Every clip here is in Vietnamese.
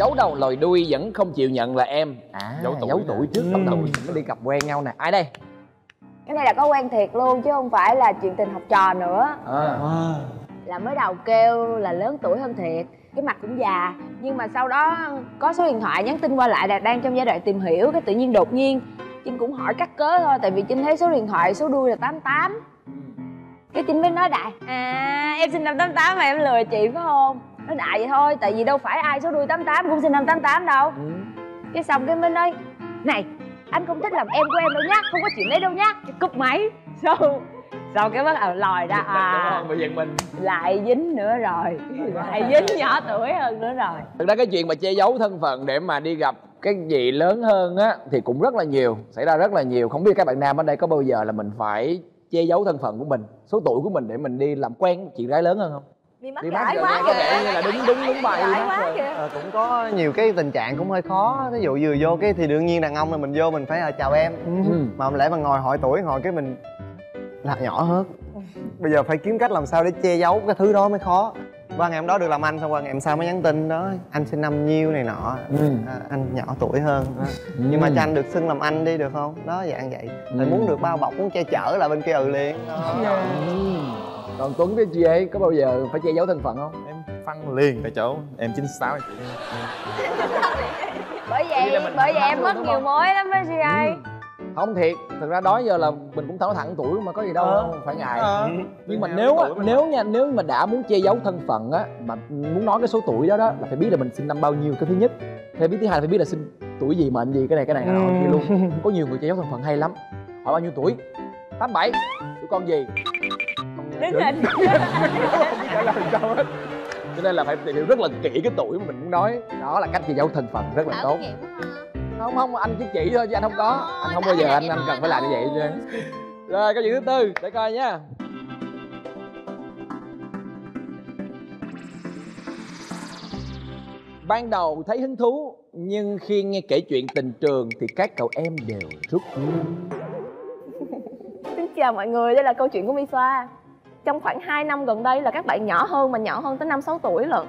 giấu đầu lòi đuôi vẫn không chịu nhận là em. Giấu tuổi trước bắt đầu mới đi cặp quen nhau nè. Ai đây? Cái này là có quen thiệt luôn chứ không phải là chuyện tình học trò nữa. Là mới đầu kêu là lớn tuổi hơn thiệt, cái mặt cũng già, nhưng mà sau đó có số điện thoại nhắn tin qua lại là đang trong giai đoạn tìm hiểu, cái tự nhiên đột nhiên Trinh cũng hỏi cắt cớ thôi, tại vì Trinh thấy số điện thoại số đuôi là 88. Cái Trinh mới nói đại: à, em sinh năm 88 mà em lừa chị phải không? Nói đại vậy thôi, tại vì đâu phải ai số đuôi 88 cũng sinh năm 88 đâu. Cái xong cái mới nói: này, anh không thích làm em của em đâu nhá, không có chuyện đấy đâu nhá. Cúp máy. Sau cái bắt đầu lòi ra mình lại dính nữa rồi, lại dính nhỏ tuổi hơn nữa rồi. Thực ra cái chuyện mà che giấu thân phận để mà đi gặp cái gì lớn hơn á thì cũng rất là nhiều, xảy ra rất là nhiều. Không biết các bạn nam ở đây có bao giờ là mình phải che giấu thân phận của mình, số tuổi của mình để mình đi làm quen với chị gái lớn hơn không? Đi mắc quá kìa, như là đúng bài kìa. Cũng có nhiều cái tình trạng cũng hơi khó. Ví dụ vừa vô cái thì đương nhiên đàn ông là mình vô mình phải chào em, mà lẽ mà ngồi hỏi tuổi ngồi cái mình là nhỏ hơn. Bây giờ phải kiếm cách làm sao để che giấu cái thứ đó mới khó. Qua ngày hôm đó được làm anh, xong qua ngày hôm sau mới nhắn tin đó: anh sinh năm nhiêu này nọ, anh nhỏ tuổi hơn, nhưng mà cho anh được xưng làm anh đi được không? Đó, dạng vậy. Lại muốn được bao bọc, muốn che chở là bên kia liền. Còn Tuấn với chị ấy có bao giờ phải che giấu thân phận không? Em phân liền tại chỗ, em 96. Bởi vậy em mất nhiều mối lắm á chị ấy. Không thiệt, thực ra đó giờ là mình cũng nói thẳng tuổi mà có gì đâu, không phải ngại. Nhưng mà nếu mà đã muốn che giấu thân phận á, mà muốn nói cái số tuổi đó đó là phải biết là mình sinh năm bao nhiêu, cái thứ nhất. Phải biết thứ hai là phải biết là sinh tuổi gì, mệnh gì, cái này kia luôn. Có nhiều người che giấu thân phận hay lắm. Hỏi bao nhiêu tuổi? 87. Tụi con gì? Đứng hình. Không trả lời đâu hết. Cho nên là phải tìm hiểu rất là kỹ cái tuổi mà mình muốn nói. Đó là cách che giấu thân phận rất là tốt. Không, anh với chị thôi chứ anh không có. Anh không bao giờ anh cần phải làm như vậy chứ. Rồi, câu chuyện thứ tư, để coi nha. Ban đầu thấy hứng thú, nhưng khi nghe kể chuyện tình trường thì các cậu em đều rút lui. Xin chào mọi người, đây là câu chuyện của Misoa. Trong khoảng 2 năm gần đây là các bạn nhỏ hơn tới 5-6 tuổi lận.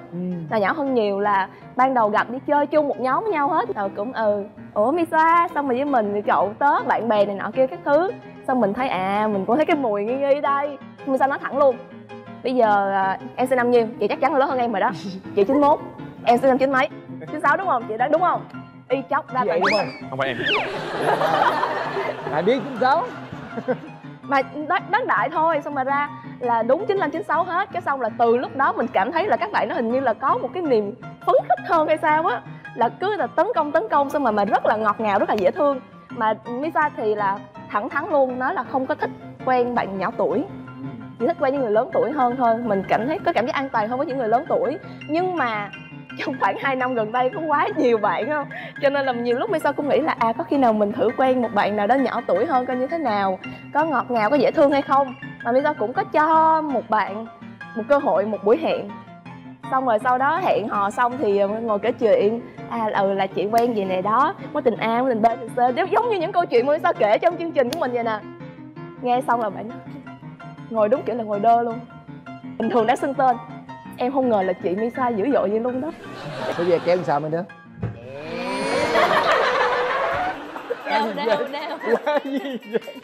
Là nhỏ hơn nhiều, là ban đầu gặp đi chơi chung một nhóm với nhau hết. Rồi cũng ủa Misoa, xong rồi với mình thì cậu tớ, bạn bè này nọ kia các thứ. Xong mình thấy mình cũng thấy cái mùi nghi nghi đây. Mình sao nói thẳng luôn: bây giờ em sinh năm nhiêu? Chị chắc chắn là lớn hơn em rồi đó. Chị 91, em sinh năm 9 mấy? 96 đúng không? Chị đoán đúng không? Y chóc ra vậy đúng không? Không phải em. Lại biết 96. Mà đoán đại thôi, xong mà ra là đúng 95, 96 hết. Cái xong là từ lúc đó mình cảm thấy là các bạn nó hình như là có một cái niềm phấn khích hơn hay sao á, là cứ là tấn công xong mà rất là ngọt ngào, rất là dễ thương. Mà Misa thì là thẳng thắn luôn, nói là không có thích quen bạn nhỏ tuổi, chỉ thích quen những người lớn tuổi hơn thôi. Mình cảm thấy có cảm giác an toàn hơn với những người lớn tuổi. Nhưng mà trong khoảng 2 năm gần đây có quá nhiều bạn không, cho nên là nhiều lúc Misoa cũng nghĩ là có khi nào mình thử quen một bạn nào đó nhỏ tuổi hơn coi như thế nào, có ngọt ngào, có dễ thương hay không. Mà Misoa cũng có cho một bạn một cơ hội, một buổi hẹn. Xong rồi sau đó hẹn hò xong thì ngồi kể chuyện là chị quen gì này đó, mối tình A, mối tình B, mối tình C, giống như những câu chuyện mà Misoa kể trong chương trình của mình vậy nè. Nghe xong là bạn ngồi đúng kiểu là ngồi đơ luôn. Bình thường đã xưng tên: em không ngờ là chị Misoa dữ dội vậy luôn đó. Bây giờ kéo sao mấy đứa?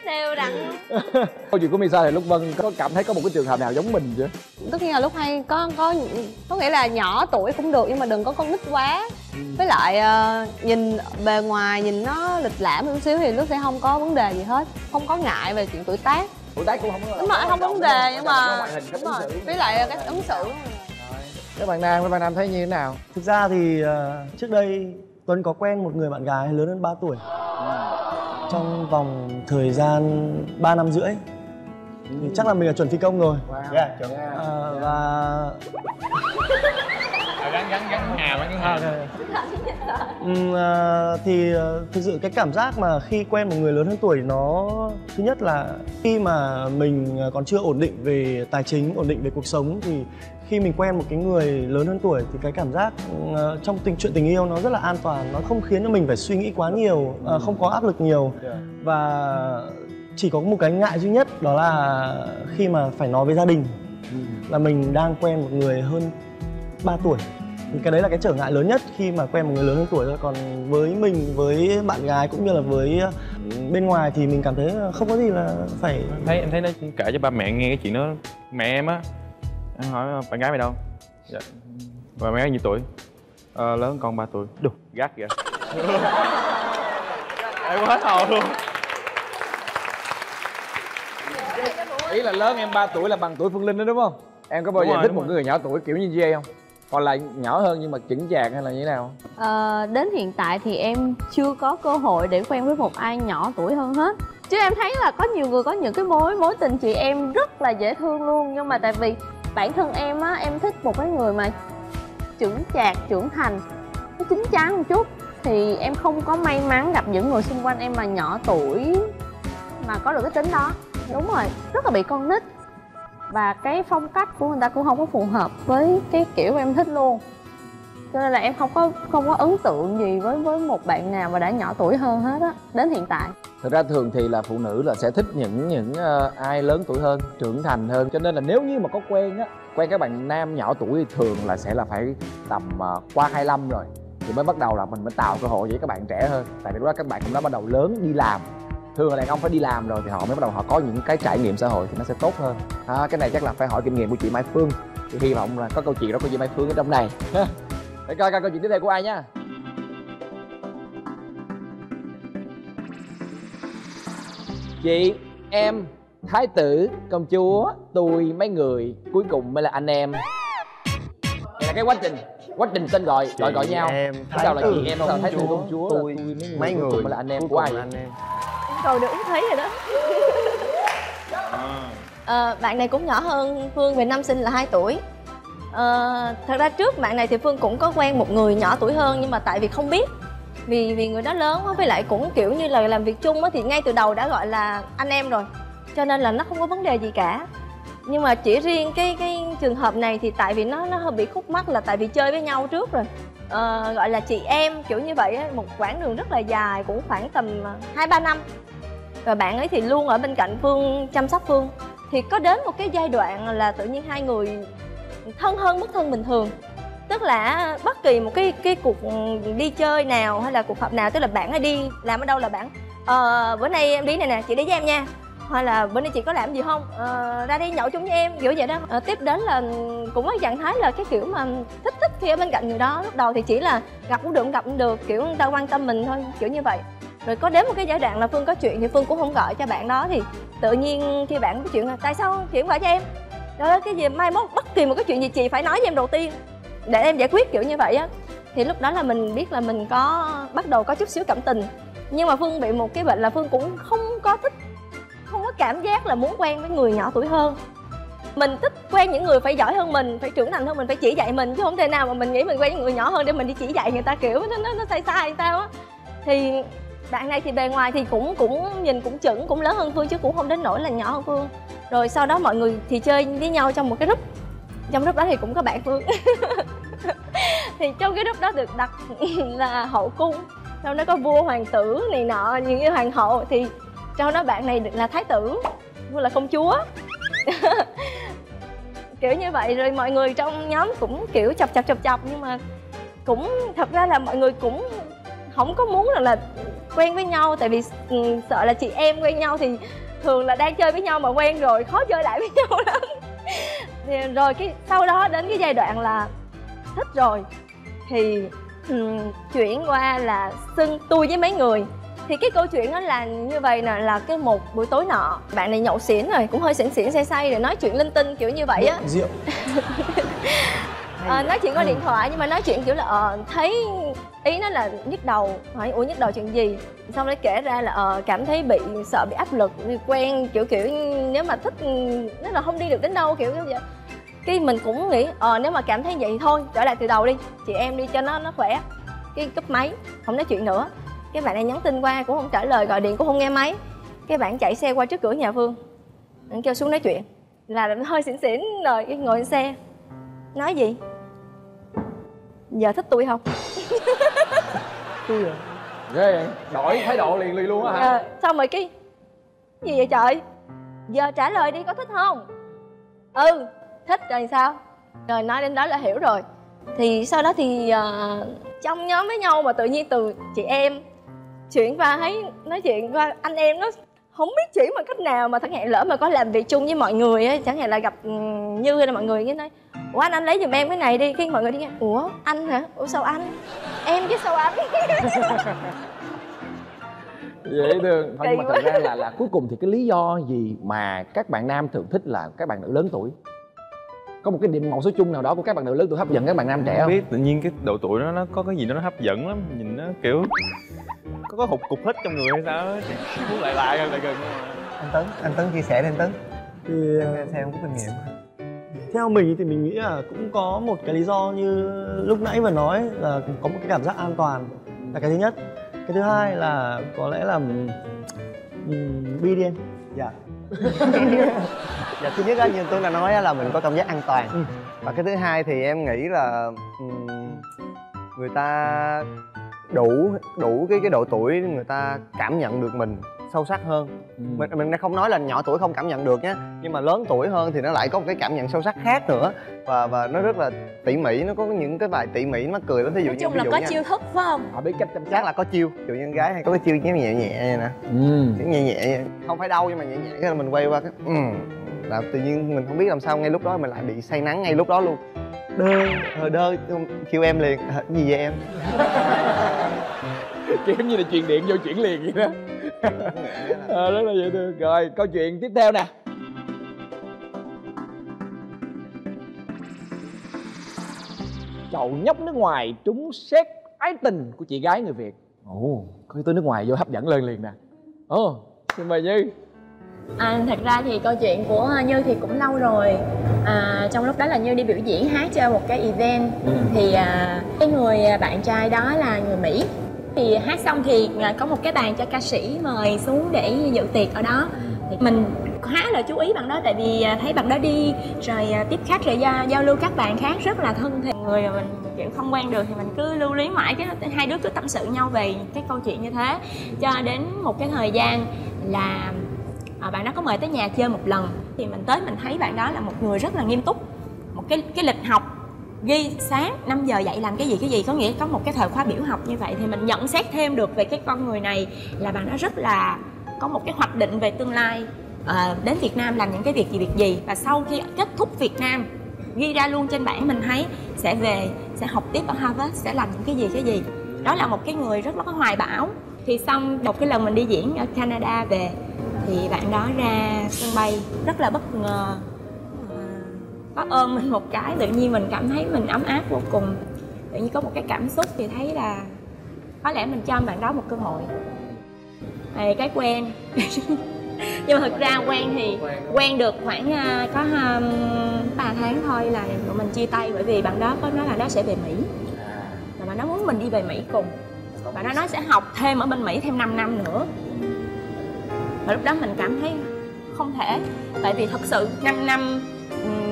Nêu đặng. Câu chuyện của Misoa thì lúc Vân có cảm thấy có một cái trường hợp nào giống mình chưa? Tất nhiên là lúc hay có nghĩa là nhỏ tuổi cũng được, nhưng mà đừng có con nít quá. Với lại nhìn bề ngoài nhìn nó lịch lãm một xíu thì lúc sẽ không có vấn đề gì hết. Không có ngại về chuyện tuổi tác. Tuổi tác cũng không có. Đúng rồi, không có vấn đề, nhưng mà đúng rồi. Với lại cái ứng xử. Các bạn nam thấy như thế nào? Thực ra thì trước đây Tuấn có quen một người bạn gái lớn hơn 3 tuổi. Trong vòng thời gian 3 năm rưỡi. Thì chắc là mình là chuẩn phi công rồi. Và thì thực sự cái cảm giác mà khi quen một người lớn hơn tuổi, nó thứ nhất là khi mà mình còn chưa ổn định về tài chính, ổn định về cuộc sống, thì khi mình quen một cái người lớn hơn tuổi thì cái cảm giác trong chuyện tình yêu nó rất là an toàn, nó không khiến cho mình phải suy nghĩ quá nhiều, không có áp lực nhiều. Và chỉ có một cái ngại duy nhất đó là khi mà phải nói với gia đình là mình đang quen một người hơn 3 tuổi. Cái đấy là cái trở ngại lớn nhất khi mà quen một người lớn hơn tuổi rồi. Còn với mình, với bạn gái cũng như là với bên ngoài thì mình cảm thấy không có gì là phải... Em thấy nó kể cho ba mẹ nghe cái chuyện đó. Mẹ em á, em hỏi bạn gái mày đâu? Dạ. Và mẹ nhiêu tuổi? À, lớn con 3 tuổi. Đù, gắt kìa. Em hết hồn luôn. Ý là lớn em 3 tuổi là bằng tuổi Phương Linh đó đúng không? Em có bao giờ thích một người nhỏ tuổi kiểu như vậy không? Còn lại nhỏ hơn nhưng mà chững chạc hay là như thế nào? Đến hiện tại thì em chưa có cơ hội để quen với một ai nhỏ tuổi hơn hết. Chứ em thấy là có nhiều người có những cái mối tình chị em rất là dễ thương luôn. Nhưng mà tại vì bản thân em á, em thích một cái người mà chững chạc, trưởng thành, nó chín chắn một chút. Thì em không có may mắn gặp những người xung quanh em mà nhỏ tuổi mà có được cái tính đó. Đúng rồi, rất là bị con nít. Và cái phong cách của người ta cũng không có phù hợp với cái kiểu em thích luôn. Cho nên là em không có ấn tượng gì với một bạn nào mà đã nhỏ tuổi hơn hết á, đến hiện tại. Thực ra thường thì là phụ nữ là sẽ thích những ai lớn tuổi hơn, trưởng thành hơn. Cho nên là nếu như mà có quen á, quen các bạn nam nhỏ tuổi thì thường là sẽ là phải tầm qua 25 rồi thì mới bắt đầu là mình mới tạo cơ hội với các bạn trẻ hơn. Tại vì lúc đó các bạn cũng đã bắt đầu lớn đi làm. Thường là đàn ông phải đi làm rồi thì họ mới bắt đầu họ có những cái trải nghiệm xã hội thì nó sẽ tốt hơn. Cái này chắc là phải hỏi kinh nghiệm của chị Mai Phương. Thì hy vọng là có câu chuyện đó của chị Mai Phương ở trong này. Để coi câu chuyện tiếp theo của ai nha. Chị, em, thái tử, công chúa, tôi, mấy người, cuối cùng mới là anh em. Đây là cái quá trình tên gọi, gọi nhau. Em, thái tử, là chị em, thái tử, công chúa, tôi, mấy người, cuối cùng mới là anh em của ai? Rồi được uống thấy rồi đó. Bạn này cũng nhỏ hơn Phương về năm sinh là 2 tuổi. Thật ra trước bạn này thì Phương cũng có quen một người nhỏ tuổi hơn, nhưng mà tại vì không biết, vì người đó lớn quá, với lại cũng kiểu như là làm việc chung á, thì ngay từ đầu đã gọi là anh em rồi, cho nên là nó không có vấn đề gì cả. Nhưng mà chỉ riêng cái trường hợp này thì tại vì nó hơi bị khúc mắc là tại vì chơi với nhau trước rồi. Gọi là chị em kiểu như vậy á, một quãng đường rất là dài, cũng khoảng tầm 2-3 năm. Và bạn ấy thì luôn ở bên cạnh Phương, chăm sóc Phương. Thì có đến một cái giai đoạn là tự nhiên hai người thân hơn mức thân bình thường. Tức là bất kỳ một cái cuộc đi chơi nào hay là cuộc họp nào, tức là bạn ấy đi làm ở đâu là bạn bữa nay em đi này nè, chị đi với em nha. Hoặc là bữa nay chị có làm gì không, ra đây nhậu chung với em, kiểu vậy đó. Tiếp đến là cũng có trạng thái là cái kiểu mà thích khi ở bên cạnh người đó. Lúc đầu thì chỉ là gặp cũng được, không gặp cũng được, kiểu người ta quan tâm mình thôi, kiểu như vậy. Rồi có đến một cái giai đoạn là Phương có chuyện thì Phương cũng không gọi cho bạn đó, thì tự nhiên khi bạn có chuyện là tại sao chị không gọi cho em, đó cái gì mai mốt bất kỳ một cái chuyện gì chị phải nói với em đầu tiên để em giải quyết, kiểu như vậy á. Thì lúc đó là mình biết là mình có bắt đầu có chút xíu cảm tình, nhưng mà Phương bị một cái bệnh là Phương cũng không có thích, không có cảm giác là muốn quen với người nhỏ tuổi hơn. Mình thích quen những người phải giỏi hơn mình, phải trưởng thành hơn mình, phải chỉ dạy mình, chứ không thể nào mà mình nghĩ mình quen những người nhỏ hơn để mình đi chỉ dạy người ta, kiểu nó sai sao á. Thì bạn này thì bề ngoài thì cũng nhìn cũng chững, cũng lớn hơn Phương chứ cũng không đến nỗi là nhỏ hơn Phương. Rồi sau đó mọi người thì chơi với nhau trong một cái group, trong group đó thì cũng có bạn Phương. Thì trong cái group đó được đặt là hậu cung, trong đó có vua hoàng tử này nọ, những cái hoàng hậu. Thì trong đó bạn này là thái tử, Phương là công chúa. Kiểu như vậy. Rồi mọi người trong nhóm cũng kiểu chọc, nhưng mà cũng thật ra là mọi người cũng không có muốn là quen với nhau, tại vì sợ là chị em quen nhau thì thường là đang chơi với nhau mà quen rồi khó chơi lại với nhau lắm. Thì, rồi cái sau đó đến cái giai đoạn là thích rồi thì chuyển qua là xưng tôi với mấy người. Thì cái câu chuyện đó là như vậy nè, là cái một buổi tối nọ bạn này nhậu xỉn rồi, cũng hơi xỉn say rồi nói chuyện linh tinh kiểu như vậy á. Rượu. Nói chuyện qua điện thoại, nhưng mà nói chuyện kiểu là thấy ý nó là nhức đầu, hỏi ủa nhức đầu chuyện gì, xong nó kể ra là cảm thấy bị sợ, bị áp lực quen, kiểu nếu mà thích nó là không đi được đến đâu, kiểu như vậy. Cái mình cũng nghĩ nếu mà cảm thấy vậy thôi trở lại từ đầu đi, chị em đi cho nó khỏe. Cái cúp máy, không nói chuyện nữa. Cái bạn này nhắn tin qua cũng không trả lời, gọi điện cũng không nghe máy. Cái bạn chạy xe qua trước cửa nhà Phương, anh kêu xuống nói chuyện. Là hơi xỉn rồi, cái ngồi xe nói gì giờ thích tôi không? Tôi à? Ghê vậy, đổi thái độ liền luôn á hả? Xong rồi cái gì vậy trời, giờ trả lời đi, có thích không? Ừ thích. Rồi sao? Rồi nói đến đó là hiểu rồi. Thì sau đó thì trong nhóm với nhau mà tự nhiên từ chị em chuyển qua, thấy nói chuyện qua anh em nó không biết chuyển bằng cách nào, mà chẳng hạn lỡ mà có làm việc chung với mọi người ấy, chẳng hạn là gặp Như là mọi người cái nói ủa anh lấy giùm em cái này đi, khi mọi người đi nghe ủa anh hả, ủa sao anh, em chứ sao anh. Dễ thương thôi. Nhưng mà thật ra là cuối cùng thì cái lý do gì mà các bạn nam thường thích là các bạn nữ lớn tuổi? Có một cái điểm mẫu số chung nào đó của các bạn nữ lớn tuổi hấp dẫn các bạn nam trẻ không? Không biết, tự nhiên cái độ tuổi nó có cái gì đó nó hấp dẫn lắm, nhìn nó kiểu có hụt cục hít trong người hay sao á, muốn lại gần. Anh Tấn chia sẻ đi anh Tấn. Thì theo cũng kinh nghiệm. Theo mình thì mình nghĩ là cũng có một cái lý do như lúc nãy vừa nói, là có một cái cảm giác an toàn là cái thứ nhất. Cái thứ hai là có lẽ là bi đi em. Dạ. Dạ, thứ nhất á, như tôi đã nói là mình có cảm giác an toàn. Và cái thứ hai thì em nghĩ là người ta đủ cái độ tuổi người ta cảm nhận được mình sâu sắc hơn. Mình không nói là nhỏ tuổi không cảm nhận được nhé, nhưng mà lớn tuổi hơn thì nó lại có một cái cảm nhận sâu sắc khác nữa, và nó rất là tỉ mỉ, nó có những cái bài tỉ mỉ mắc cười lắm. Ví dụ nói chung là có nha, chiêu thức phải không, họ biết cách chăm sóc, là có chiêu. Ví dụ như con gái hay có cái chiêu nhẹ nhẹ nè, nhẹ nhẹ không phải đau, nhưng mà nhẹ nhẹ cái là mình quay qua cái là tự nhiên mình không biết làm sao ngay lúc đó mình lại bị say nắng ngay lúc đó luôn. Đơ kêu em liền, gì vậy em. Kiểu như là truyền điện vô chuyển liền vậy đó. Rất là dễ thương. Rồi câu chuyện tiếp theo nè. Cậu nhóc nước ngoài trúng xét ái tình của chị gái người Việt. Ồ, có tới nước ngoài vô hấp dẫn lên liền nè. Ồ, xin mời Như. Thật ra thì câu chuyện của Như thì cũng lâu rồi. Trong lúc đó là Như đi biểu diễn hát cho một cái event. Thì cái người bạn trai đó là người Mỹ. Thì hát xong thì có một cái bàn cho ca sĩ mời xuống để dự tiệc ở đó. Thì mình khá là chú ý bạn đó, tại vì thấy bạn đó đi rồi tiếp khách rồi giao lưu các bạn khác rất là thân thiện. Người mà mình kiểu không quen được thì mình cứ lưu luyến mãi, cái hai đứa cứ tâm sự nhau về cái câu chuyện như thế. Cho đến một cái thời gian là bạn đó có mời tới nhà chơi một lần. Thì mình tới mình thấy bạn đó là một người rất là nghiêm túc. Một cái lịch học ghi sáng 5 giờ dậy làm cái gì, có nghĩa có một cái thời khóa biểu học như vậy. Thì mình nhận xét thêm được về cái con người này là bạn đó rất là có một cái hoạch định về tương lai, đến Việt Nam làm những cái việc gì. Và sau khi kết thúc Việt Nam ghi ra luôn trên bảng, mình thấy sẽ về, sẽ học tiếp ở Harvard, sẽ làm những cái gì. Đó là một cái người rất là có hoài bão. Thì xong một cái lần mình đi diễn ở Canada về, thì bạn đó ra sân bay rất là bất ngờ, có ôm mình một cái, tự nhiên mình cảm thấy mình ấm áp vô cùng. Tự nhiên có một cái cảm xúc thì thấy là có lẽ mình cho bạn đó một cơ hội về cái quen. Nhưng mà thực ra quen thì quen được khoảng có 3 tháng thôi là tụi mình chia tay, bởi vì bạn đó có nói là nó sẽ về Mỹ, và bạn đó muốn mình đi về Mỹ cùng. Bạn đó nói sẽ học thêm ở bên Mỹ thêm 5 năm nữa. Và lúc đó mình cảm thấy không thể, tại vì thật sự 5 năm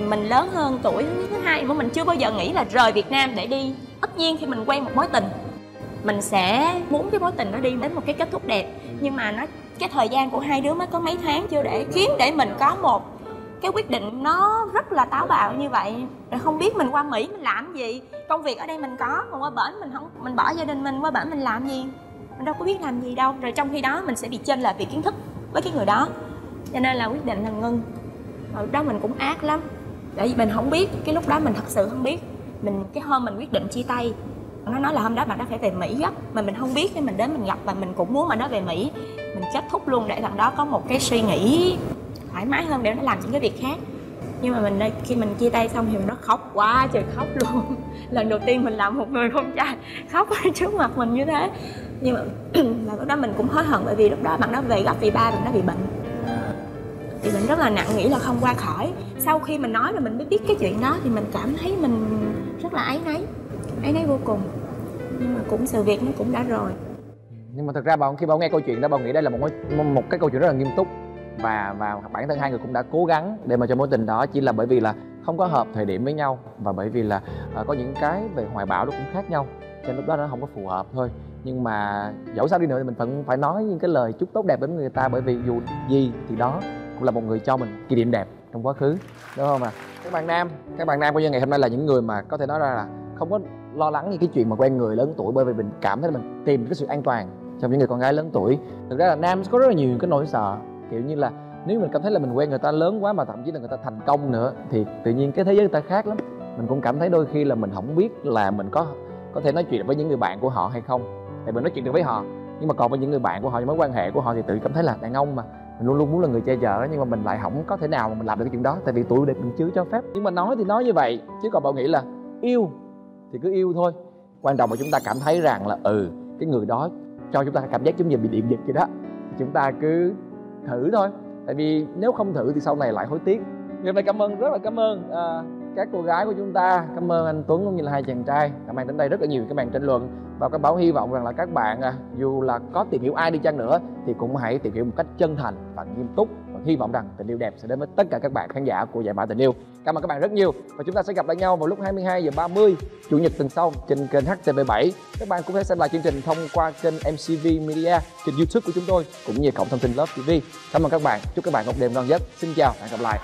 mình lớn hơn tuổi, thứ hai mà mình chưa bao giờ nghĩ là rời Việt Nam để đi. Tất nhiên khi mình quen một mối tình, mình sẽ muốn cái mối tình nó đi đến một cái kết thúc đẹp, nhưng mà cái thời gian của hai đứa mới có mấy tháng chưa để khiến để mình có một cái quyết định nó rất là táo bạo như vậy. Rồi không biết mình qua Mỹ mình làm gì, công việc ở đây mình có, còn qua bển mình không, mình bỏ gia đình mình qua bển mình làm gì, mình đâu có biết làm gì đâu. Rồi trong khi đó mình sẽ bị chênh lệch về kiến thức với cái người đó, cho nên là quyết định là ngưng. Và lúc đó mình cũng ác lắm, tại vì mình không biết, cái lúc đó mình thật sự không biết. Cái hôm mình quyết định chia tay, nó nói là hôm đó bạn đã phải về Mỹ gấp, mà mình không biết, nên mình đến mình gặp và mình cũng muốn mà nó về Mỹ. Mình kết thúc luôn để thằng đó có một cái suy nghĩ thoải mái hơn để nó làm những cái việc khác. Nhưng mà khi mình chia tay xong thì nó khóc quá trời khóc luôn. Lần đầu tiên mình làm một người con trai khóc trước mặt mình như thế. Nhưng mà lúc đó mình cũng hối hận, bởi vì lúc đó bạn đó về gặp vì ba mình nó bị bệnh. Thì mình rất là nặng, nghĩ là không qua khỏi. Sau khi mình nói rồi mình mới biết cái chuyện đó, thì mình cảm thấy mình rất là áy náy vô cùng. Nhưng mà cũng sự việc nó cũng đã rồi. Nhưng mà thật ra khi Bảo nghe câu chuyện đó, Bảo nghĩ đây là một cái câu chuyện rất là nghiêm túc, và bản thân hai người cũng đã cố gắng để mà cho mối tình đó, chỉ là bởi vì là không có hợp thời điểm với nhau, và bởi vì là có những cái về hoài bão nó cũng khác nhau, cho nên lúc đó nó không có phù hợp thôi. Nhưng mà dẫu sao đi nữa thì mình vẫn phải nói những cái lời chúc tốt đẹp đến người ta, bởi vì dù gì thì đó cũng là một người cho mình kỷ niệm đẹp trong quá khứ, đúng không ạ? Các bạn nam coi như ngày hôm nay là những người mà có thể nói ra là không có lo lắng như cái chuyện mà quen người lớn tuổi, bởi vì mình cảm thấy là mình tìm cái sự an toàn trong những người con gái lớn tuổi. Thực ra là nam có rất là nhiều cái nỗi sợ, kiểu như là nếu mình cảm thấy là mình quen người ta lớn quá mà thậm chí là người ta thành công nữa thì tự nhiên cái thế giới người ta khác lắm. Mình cũng cảm thấy đôi khi là mình không biết là mình có thể nói chuyện với những người bạn của họ hay không, thì mình nói chuyện được với họ, nhưng mà còn với những người bạn của họ, những mối quan hệ của họ thì tự cảm thấy là đàn ông mà mình luôn luôn muốn là người che chở, nhưng mà mình lại không có thể nào mà mình làm được cái chuyện đó, tại vì tuổi mình chưa cho phép. Nhưng mà nói thì nói như vậy, chứ còn Bảo nghĩ là yêu thì cứ yêu thôi, quan trọng là chúng ta cảm thấy rằng là cái người đó cho chúng ta cảm giác giống như bị điện giật vậy đó, chúng ta cứ thử thôi, tại vì nếu không thử thì sau này lại hối tiếc. Ngày hôm nay cảm ơn, rất là cảm ơn các cô gái của chúng ta, cảm ơn anh Tuấn cũng như là hai chàng trai đã mang đến đây rất là nhiều cái màn tranh luận, và các Bảo hy vọng rằng là các bạn dù là có tìm hiểu ai đi chăng nữa thì cũng hãy tìm hiểu một cách chân thành và nghiêm túc, và hy vọng rằng tình yêu đẹp sẽ đến với tất cả các bạn khán giả của Giải Mã Tình Yêu. Cảm ơn các bạn rất nhiều, và chúng ta sẽ gặp lại nhau vào lúc 22h30 chủ nhật tuần sau trên kênh HTV7. Các bạn cũng có thể xem lại chương trình thông qua kênh MCV Media trên YouTube của chúng tôi, cũng như cổng thông tin Love TV. Cảm ơn các bạn, chúc các bạn một đêm ngon giấc. Xin chào, hẹn gặp lại.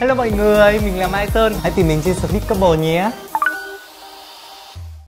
Hello mọi người, mình là Mai Sơn. Hãy tìm mình trên Sweet Couple nhé.